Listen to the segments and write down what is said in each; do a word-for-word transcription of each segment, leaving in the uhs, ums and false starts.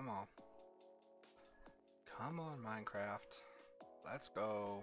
Come on. Come on, Minecraft. Let's go.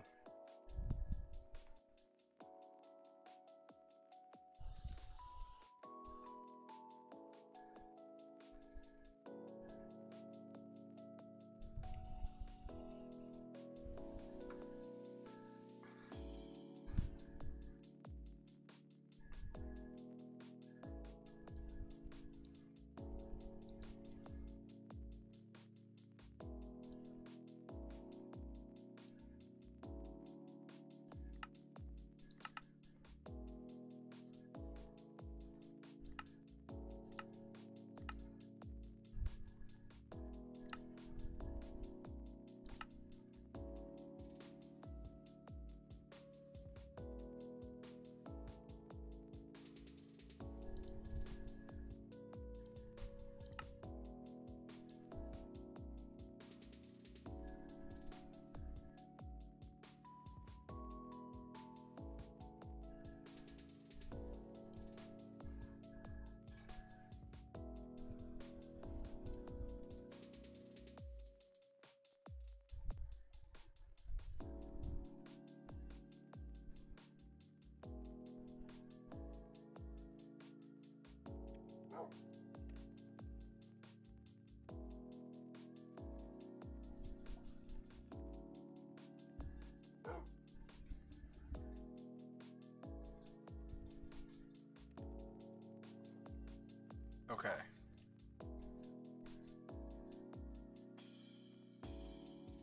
Okay.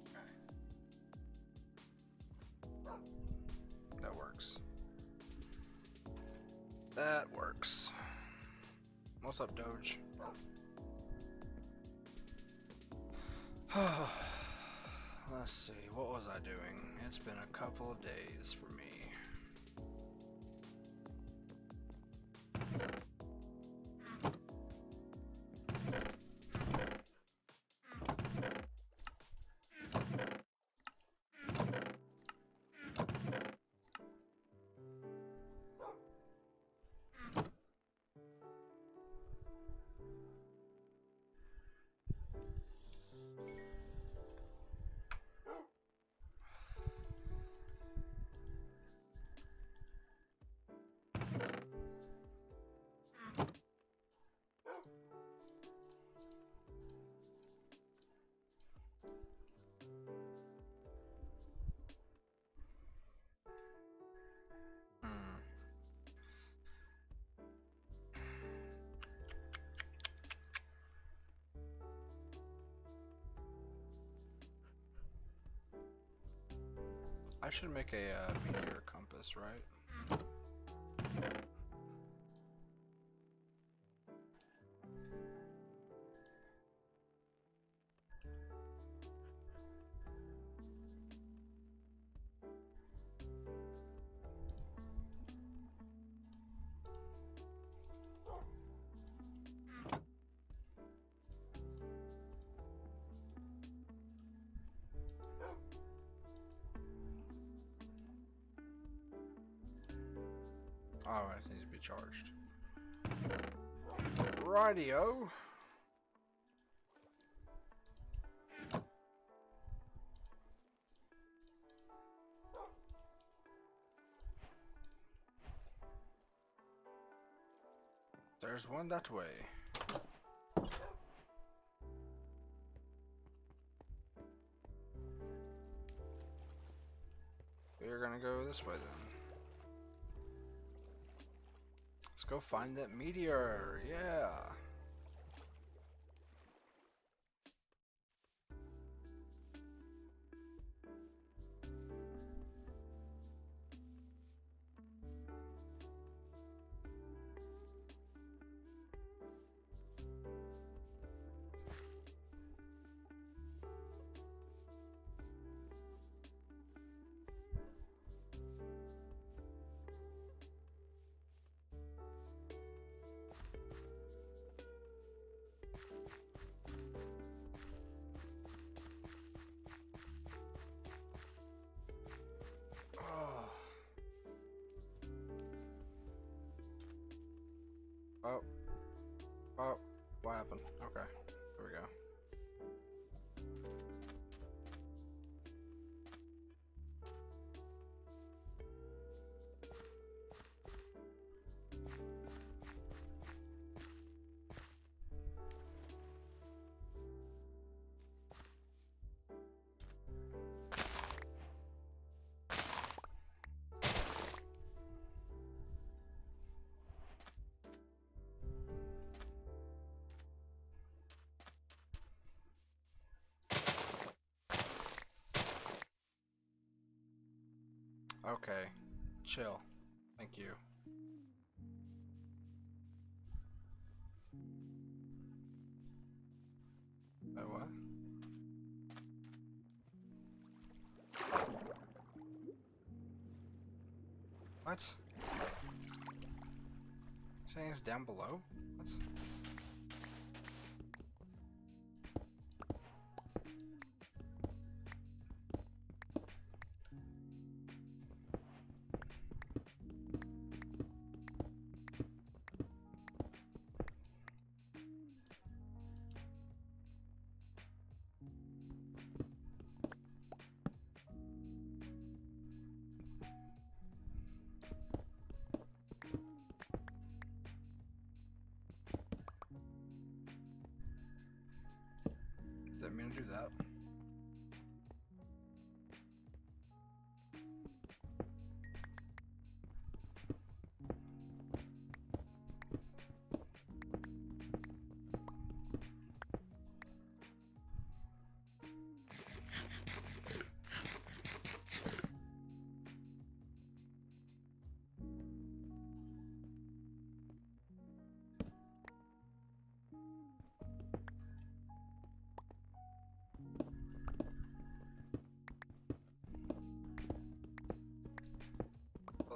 Okay. That works. That works. What's up, Doge? Let's see, what was I doing? It's been a couple of days for me. I should make a uh, meteor compass, right? Oh, it needs to be charged. Rightio. There's one that way. We're gonna go this way then. Let's go find that meteor, yeah. Oh, what happened? Okay, here we go. Okay. Chill. Thank you. That what? What? Saying it's down below? What? I'm gonna do that.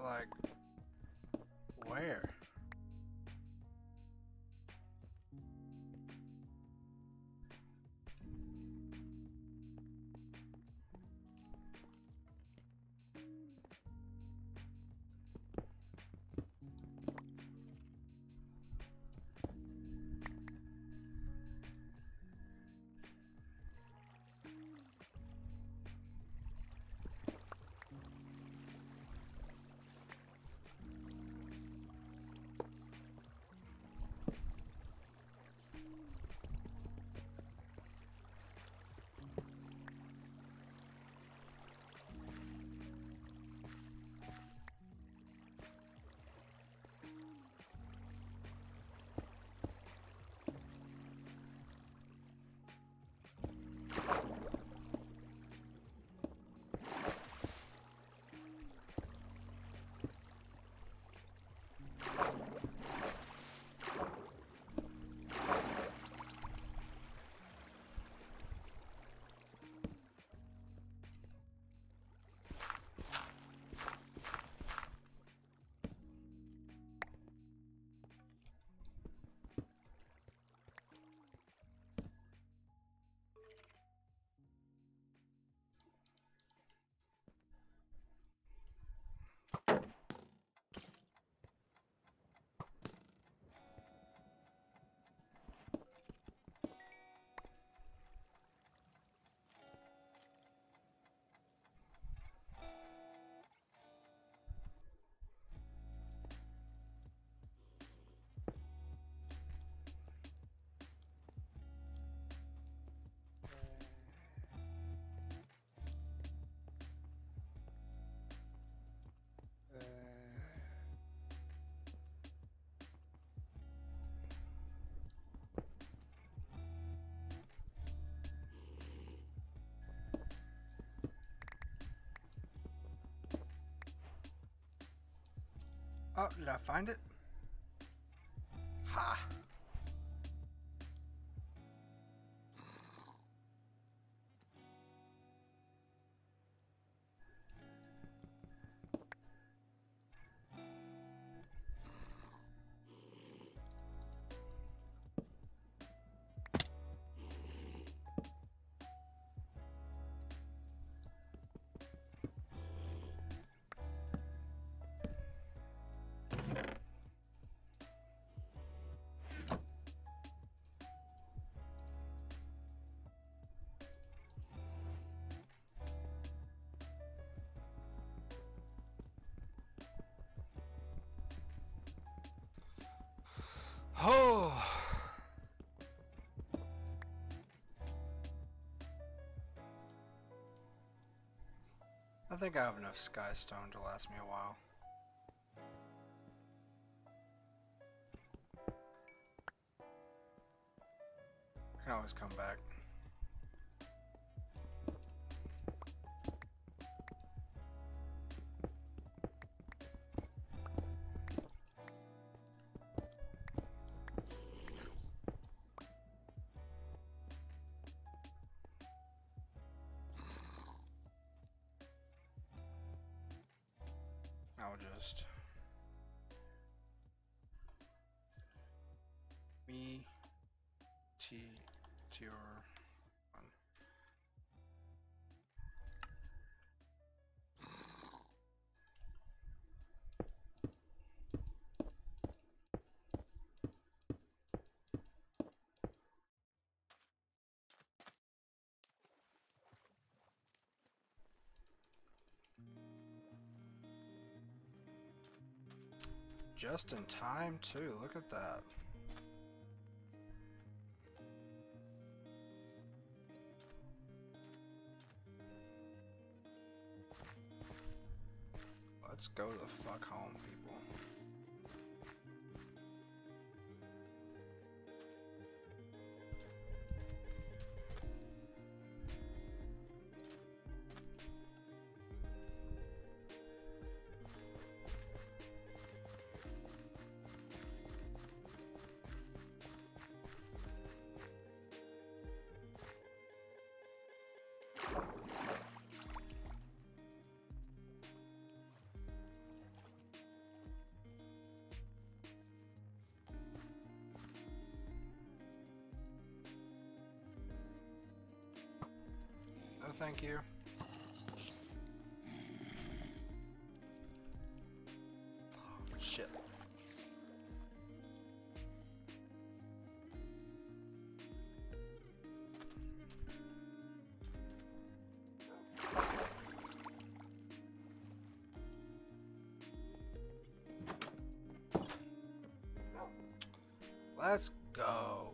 Like, where? Oh, did I find it? Ha! Oh! I think I have enough Sky Stone to last me a while. I can always come back. now just me T tier one. Just in time too, look at that. Let's go the fuck home, people. Oh, thank you. Oh, shit. Let's go.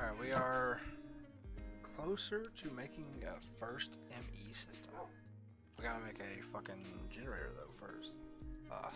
Alright, we are closer to making a first M E system. We gotta make a fucking generator though first. Uh,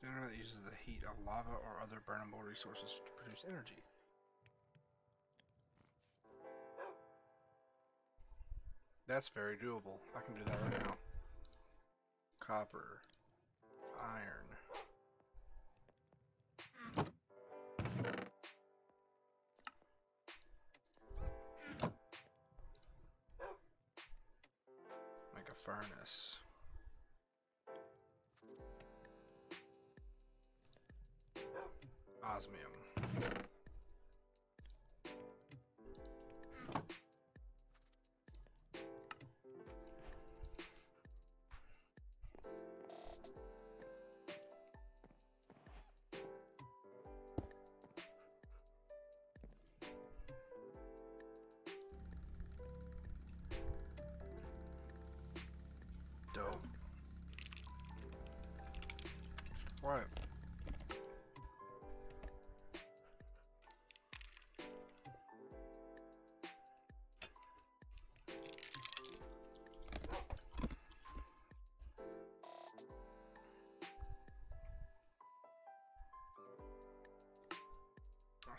Generator that uses the heat of lava or other burnable resources to produce energy. That's very doable. I can do that right now. Copper, iron. Make a furnace. Cosmium. Dope. Right.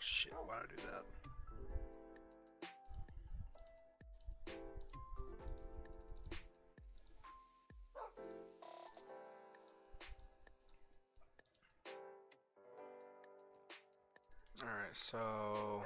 shit, why did I do that? Alright, so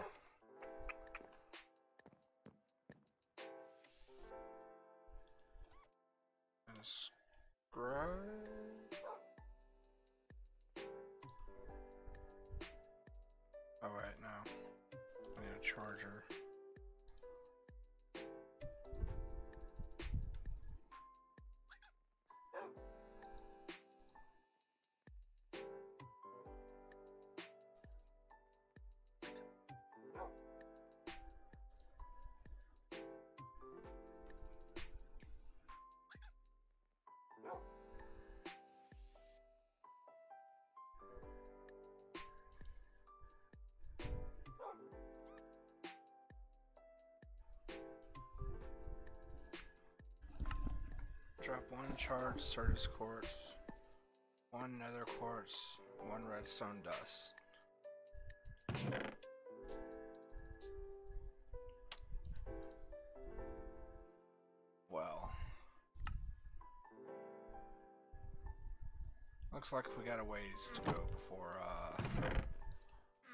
drop one charged Certus Quartz, one Nether Quartz, one Redstone Dust. Well. Looks like we got a ways to go before uh,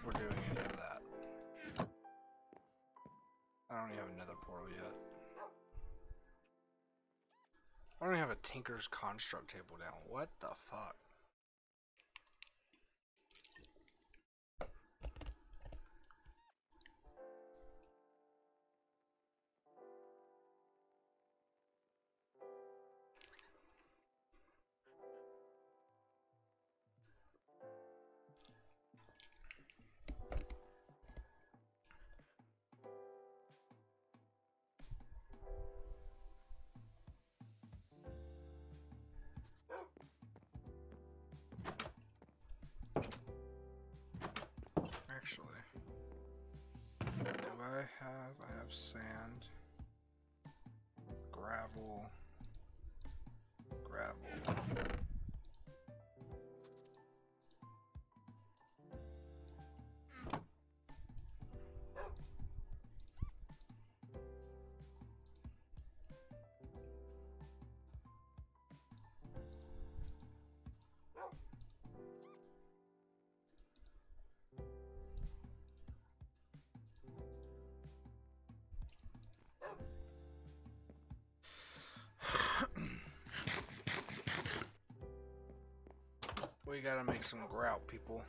we're doing any of that. I don't even have another portal yet. I don't even have a Tinker's Construct table down. What the fuck? Sand, gravel, gravel. We gotta make some grout, people.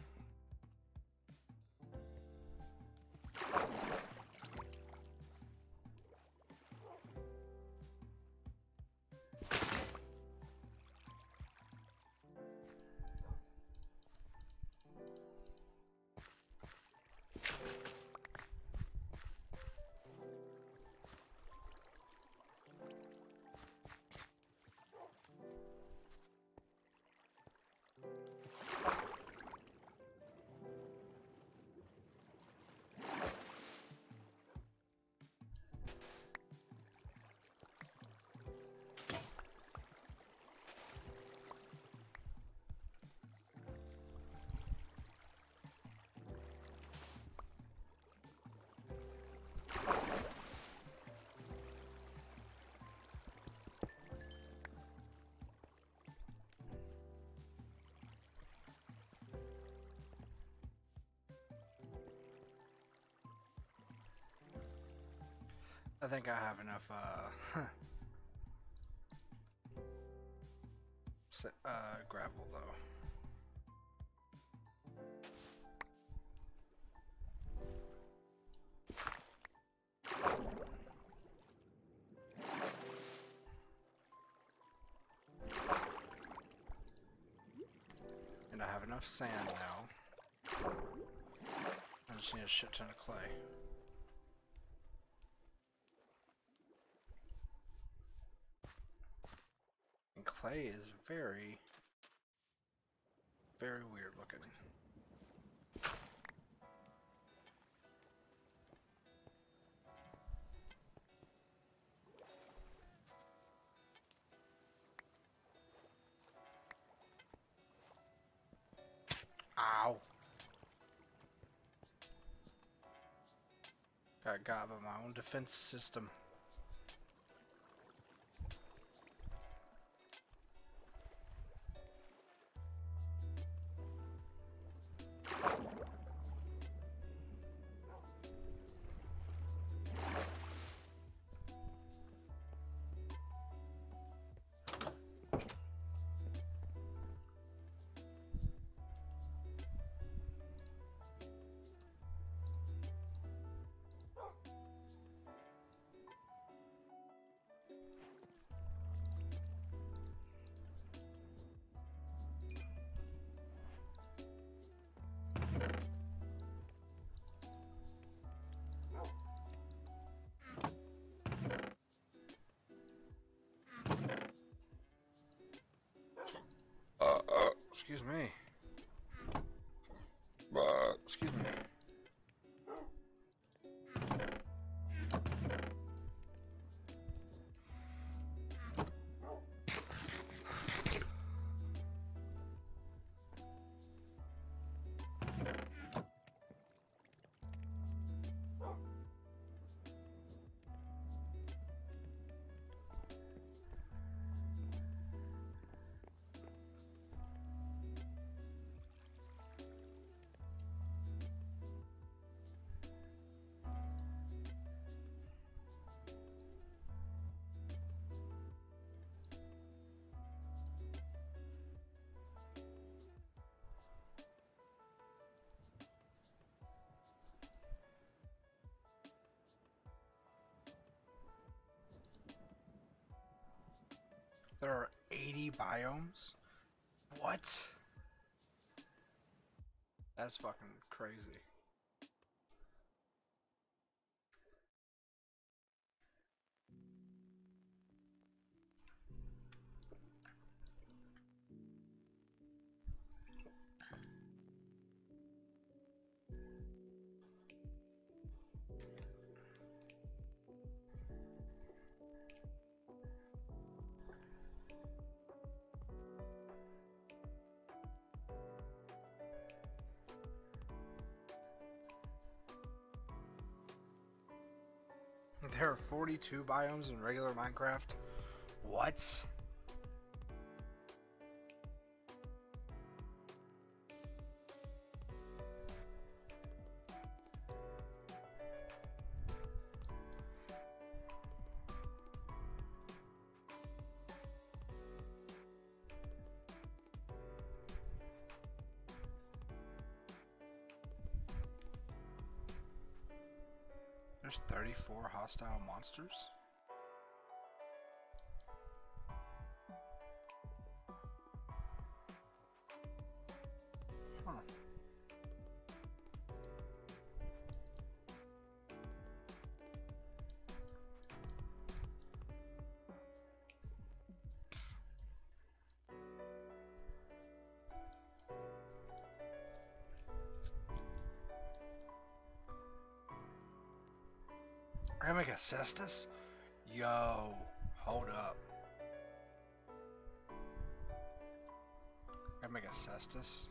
I think I have enough uh, uh, gravel though. And I have enough sand now. I just need a shit ton of clay. Clay is very, very weird looking. Ow. Gotta gather my own defense system. Excuse me. Uh, excuse me. There are eighty biomes? What? That's fucking crazy. There are forty-two biomes in regular Minecraft. What? There's thirty-four hostile monsters? Huh. We're gonna make a cestus? Yo, hold up. We're gonna make a cestus?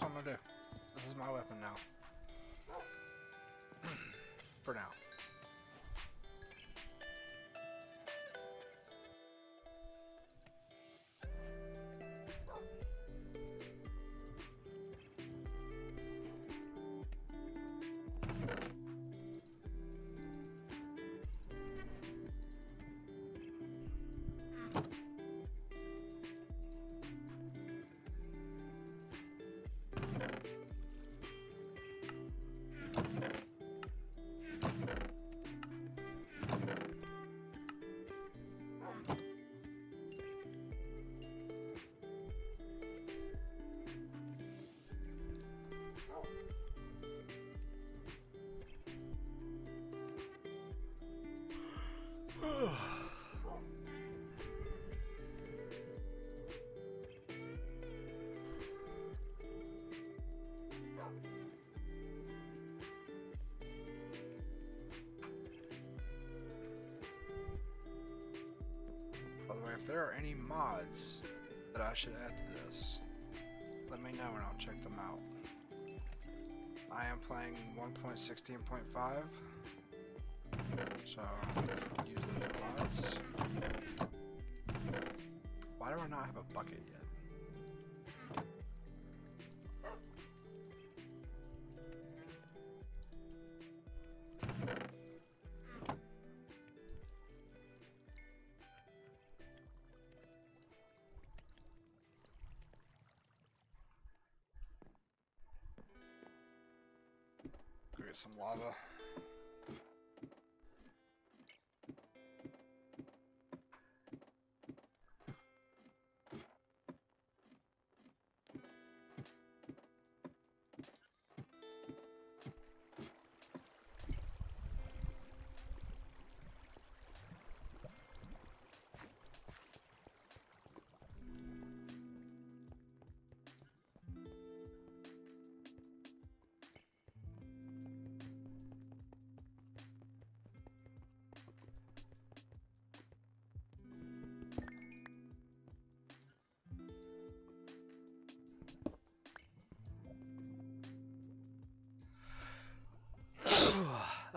that's what I'm gonna do. This is my weapon now. For now. If there are any mods that I should add to this, let me know and I'll check them out. I am playing one point sixteen point five, so use those mods. Why do I not have a bucket yet? Some lava.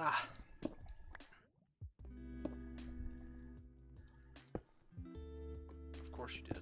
Ah. Of course you did.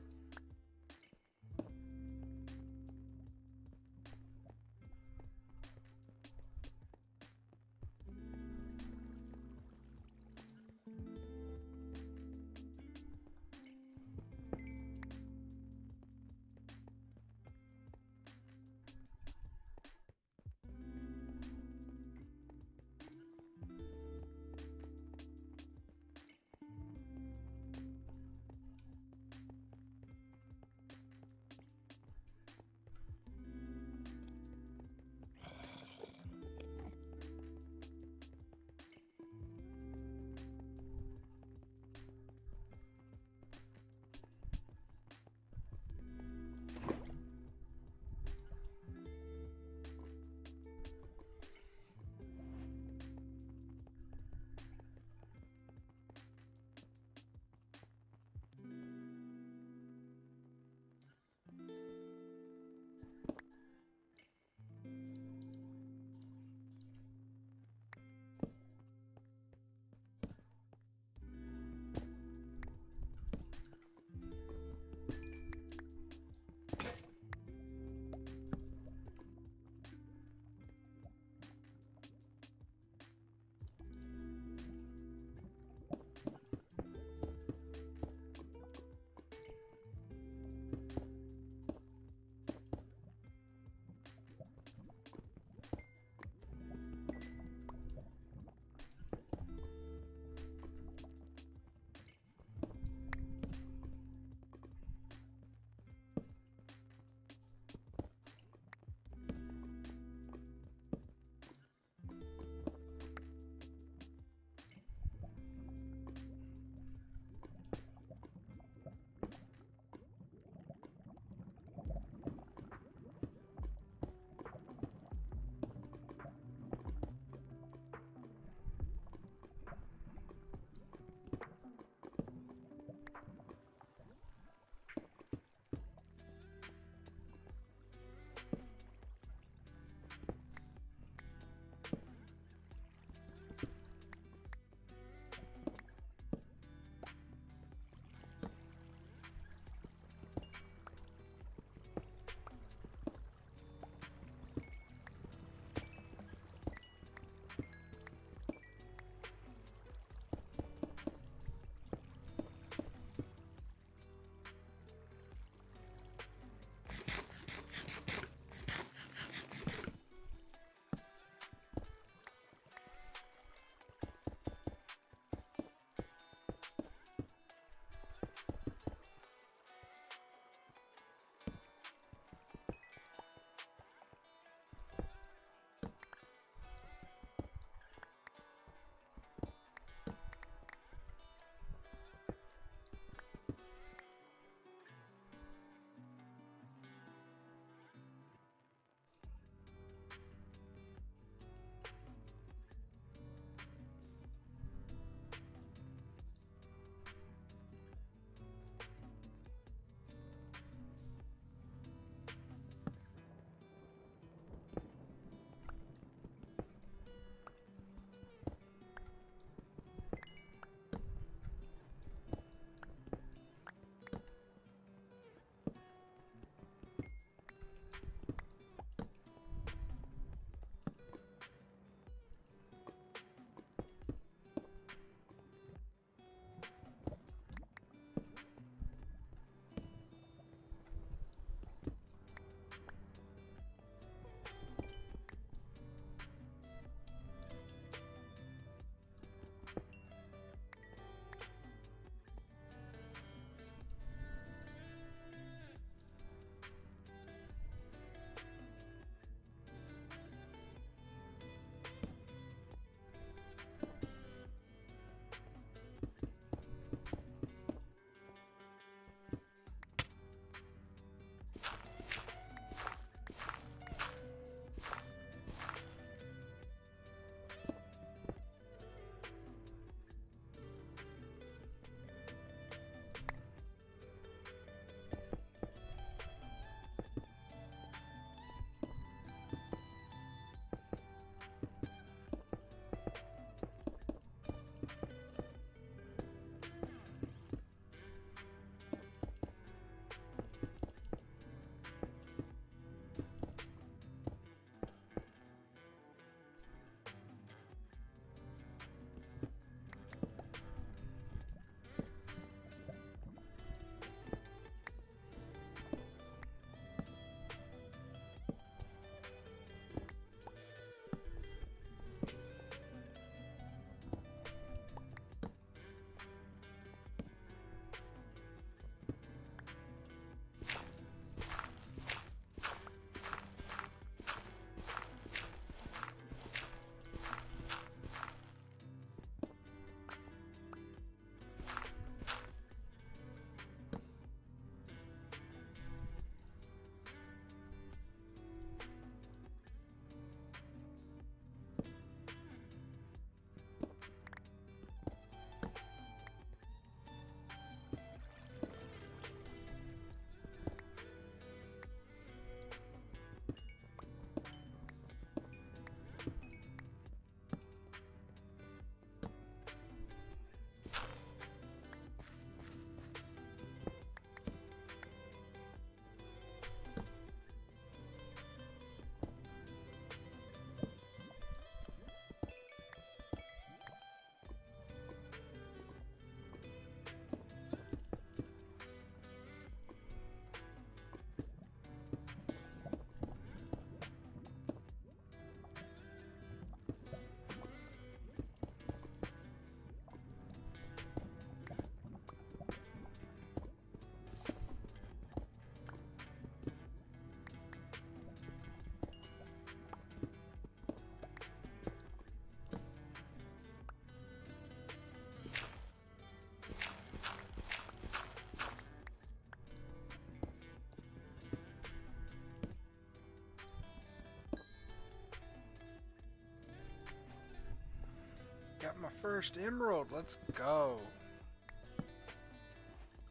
got my first emerald. Let's go.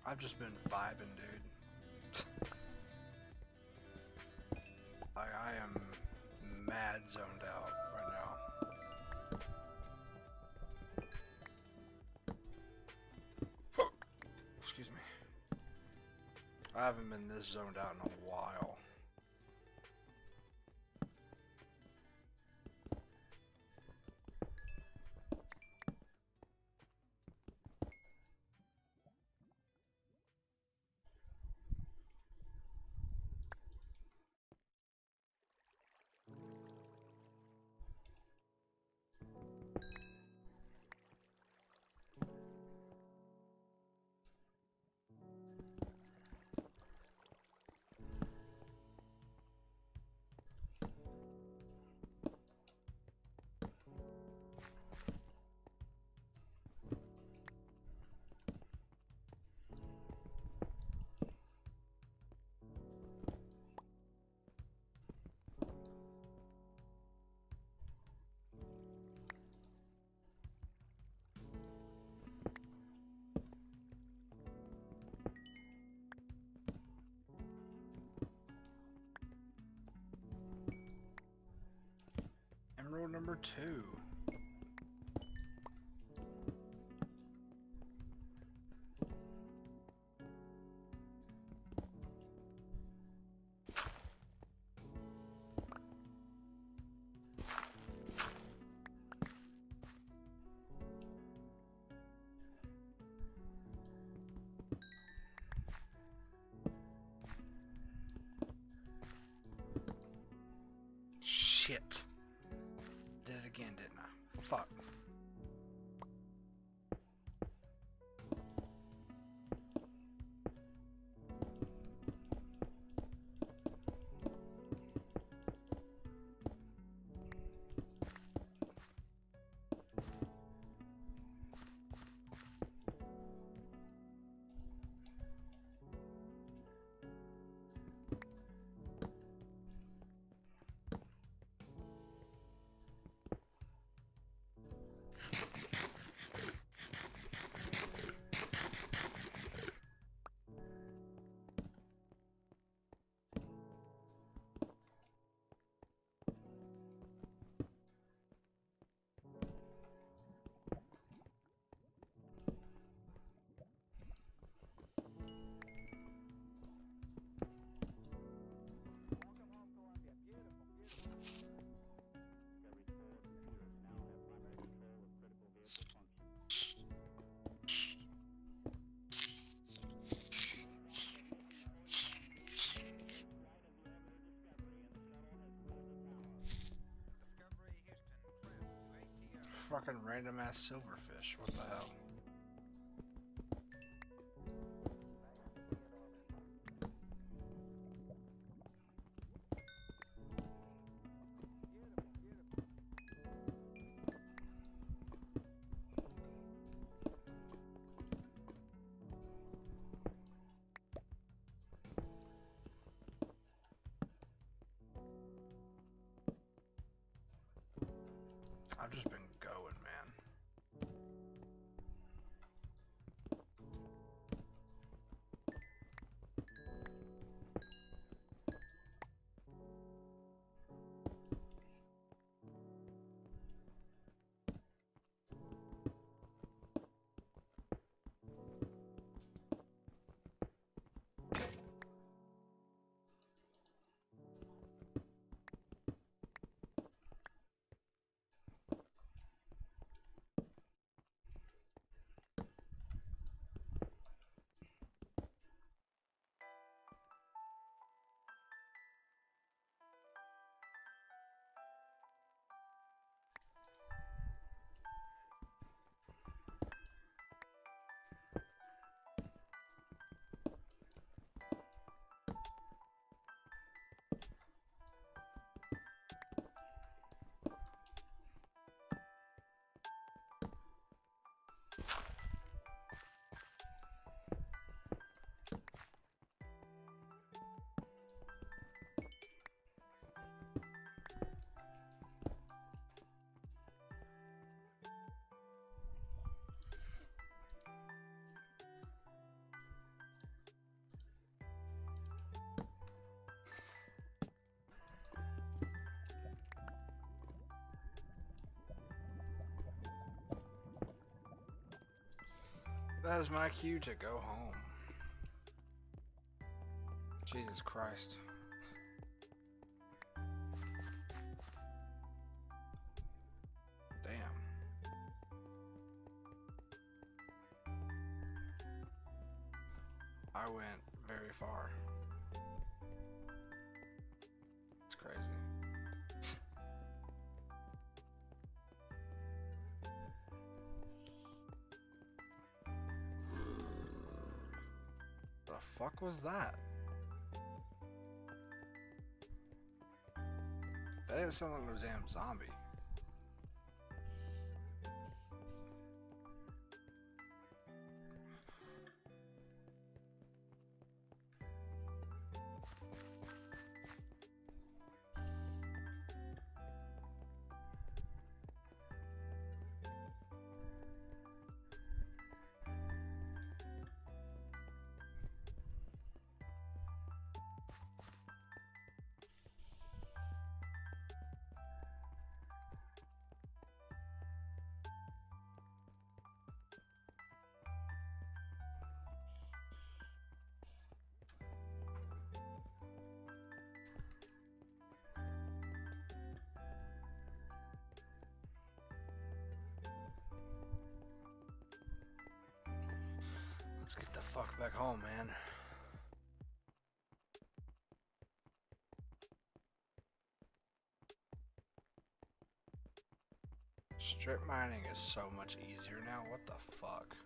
I've just been vibing, dude. Like, I am mad zoned out right now. Excuse me. I haven't been this zoned out in a while. Emerald number two. Shit. Again, didn't I? Fuck. Fucking random ass silverfish, what the hell? I've just been going, man. That is my cue to go home. Jesus Christ. Damn. I went very far. It's crazy. The fuck was that? That didn't sound like no damn zombie. Let's get the fuck back home, man. Strip mining is so much easier now. What the fuck?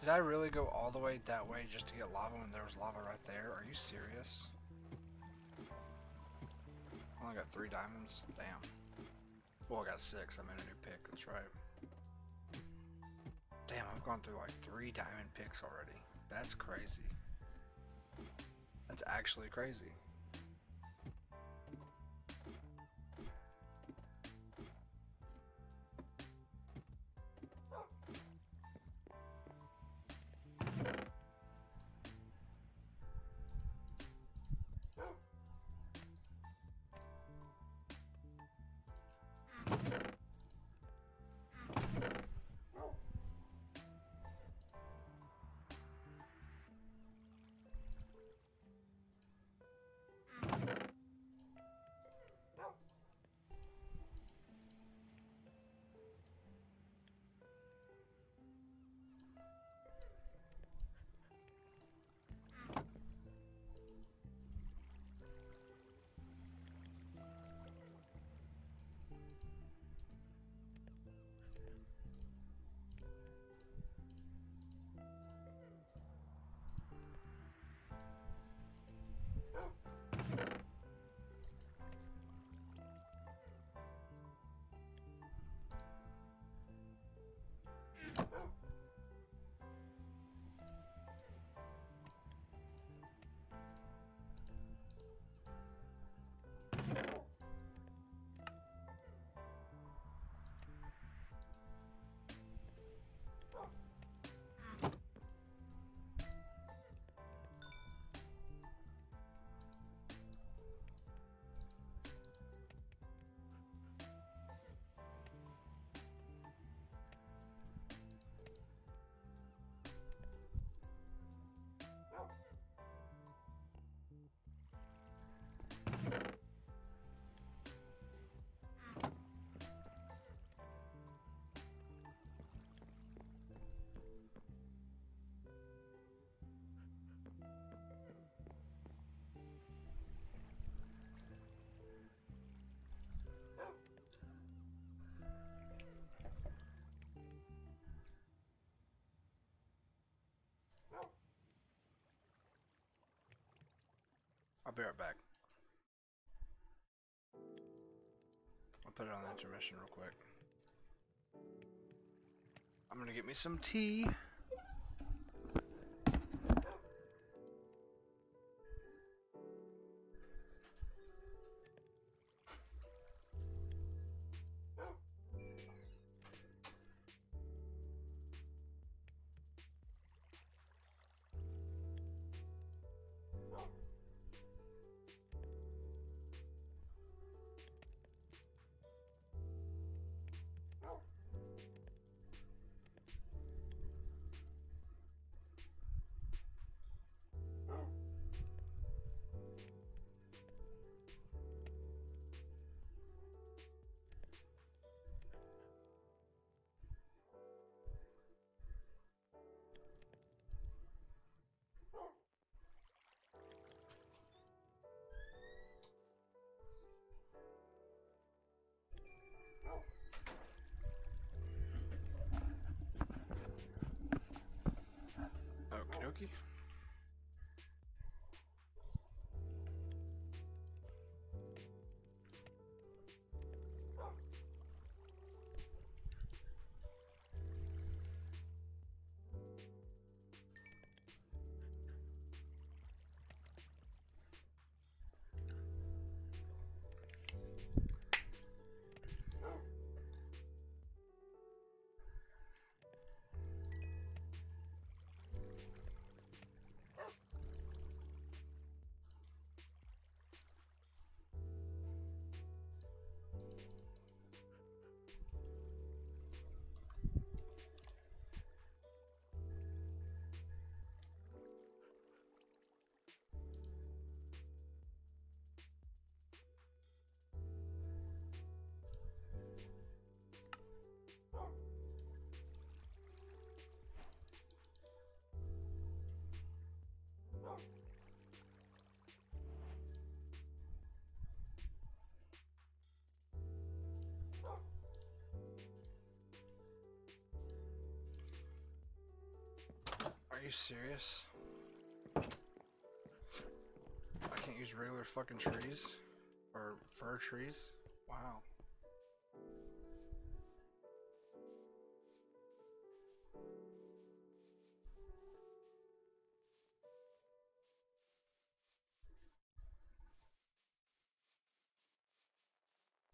Did I really go all the way that way just to get lava when there was lava right there? Are you serious? I only got three diamonds. Damn. Well, I got six. I made a new pick. That's right. Damn, I've gone through like three diamond picks already. That's crazy. That's actually crazy. I'll be right back. I'll put it on the intermission real quick. I'm gonna get me some tea. Okie dokie. Are you serious? I can't use regular fucking trees? Or fir trees? Wow.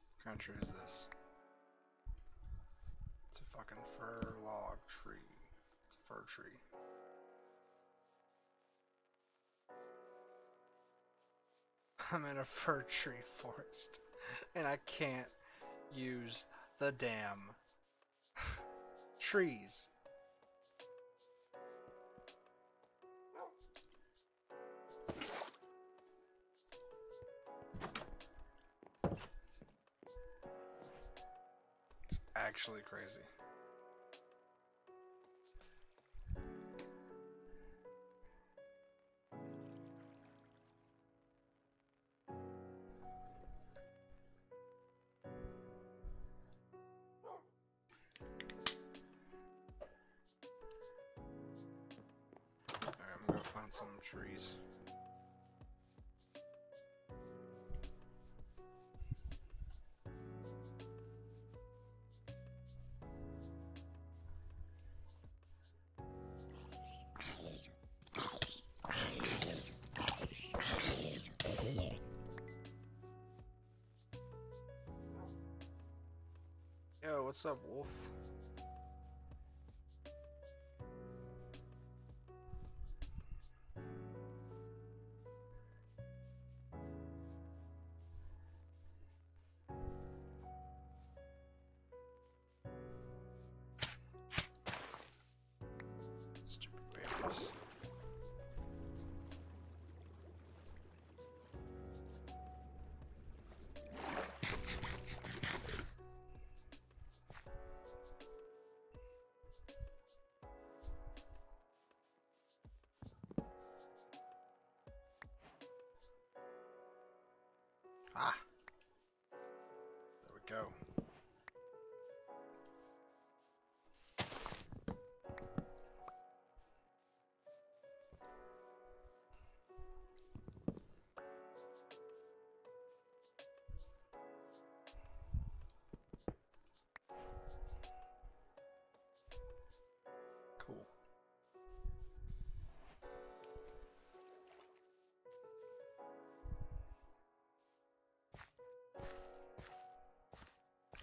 What kind of tree is this? It's a fucking fir log tree. It's a fir tree. I'm in a fir tree forest, and I can't use the damn trees. It's actually crazy. Some trees. Yo, what's up, wolf?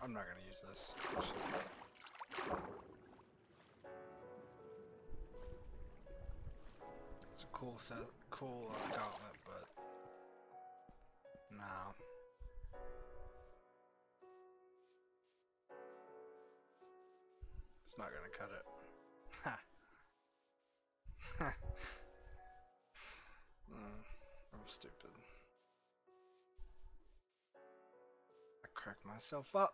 I'm not gonna use this. It's a cool set, cool uh, gauntlet, but nah. It's not gonna cut it. Ha. mm, I'm stupid. I cracked myself up.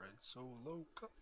Red Solo Cup.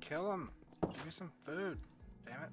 Kill him! Give me some food! Damn it!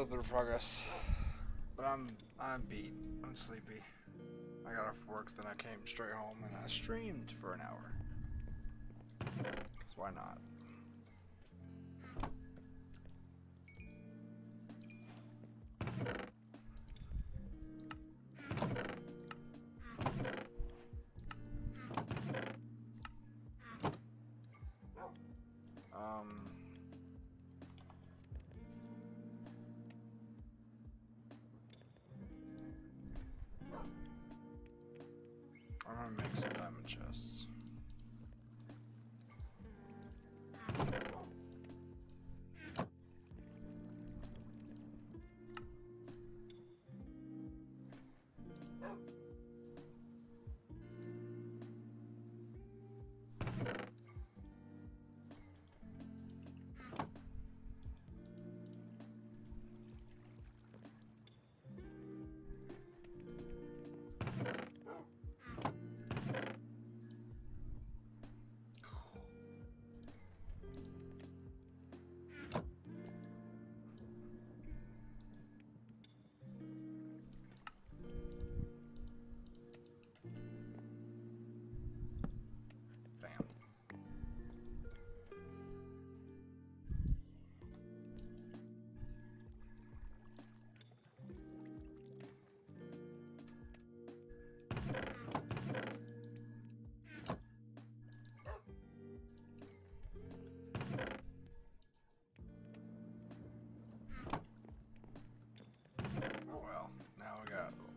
little bit of progress, but I'm I'm beat. I'm sleepy. I got off work, then I came straight home and I streamed for an hour. Cause why not? Um. I'm gonna make some diamond chests.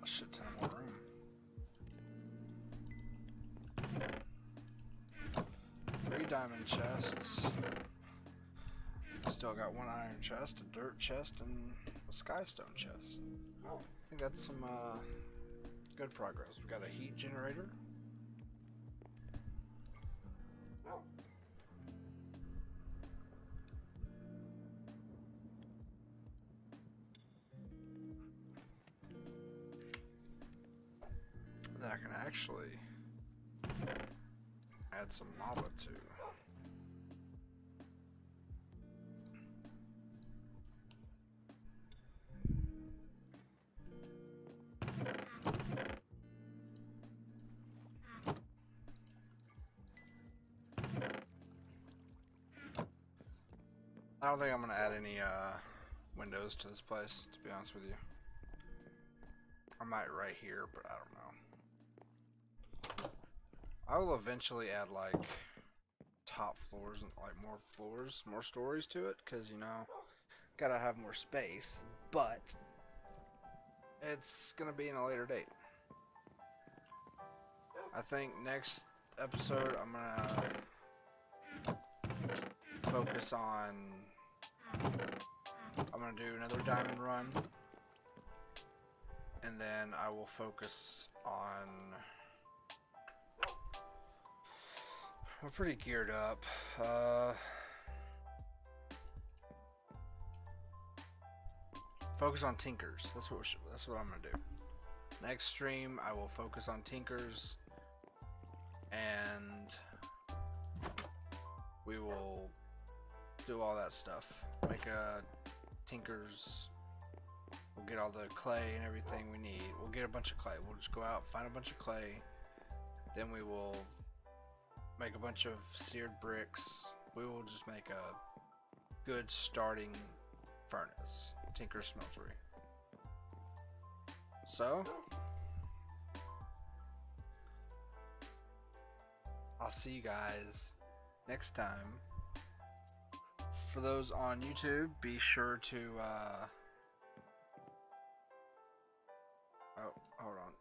A shit ton more room. Three diamond chests. Still got one iron chest, a dirt chest, and a Sky Stone chest. I think that's some uh, good progress. We got a heat generator. I can actually add some lava to. I don't think I'm gonna add any uh, windows to this place, to be honest with you. I might right here, but I don't know. I will eventually add like top floors and like more floors, more stories to it, because you know, gotta have more space, but it's gonna be in a later date. I think next episode I'm gonna focus on, I'm gonna do another diamond run, and then I will focus on... We're pretty geared up. Uh, focus on Tinkers. That's what we should, that's what I'm gonna do. Next stream, I will focus on Tinkers, and we will do all that stuff. Make a Tinkers. We'll get all the clay and everything we need. We'll get a bunch of clay. We'll just go out, find a bunch of clay, then we will make a bunch of seared bricks. We will just make a good starting furnace. Tinker's Smeltery. So, I'll see you guys next time. For those on YouTube, be sure to, uh... oh, hold on.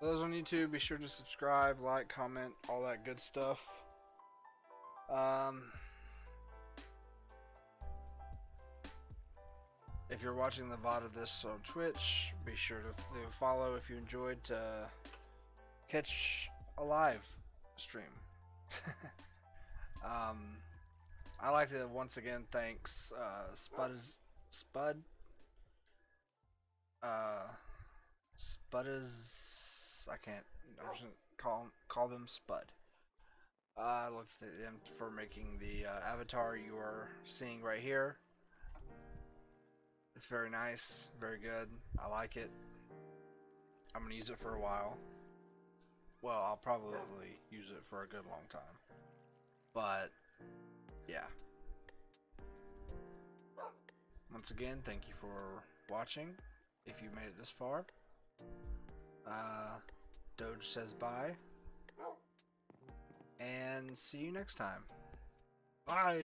For those on YouTube, be sure to subscribe, like, comment, all that good stuff. Um, if you're watching the V O D of this on Twitch, be sure to leave a follow if you enjoyed to catch a live stream. um, I'd like to once again thanks uh, Spud, Spud, uh, Spud is... I can't I shouldn't call, call them Spud. Uh, let's thank them for making the uh, avatar you are seeing right here. It's very nice, very good. I like it. I'm gonna use it for a while. Well, I'll probably use it for a good long time. But, yeah. Once again, thank you for watching. If you made it this far. Uh, Doge says bye. And see you next time. Bye!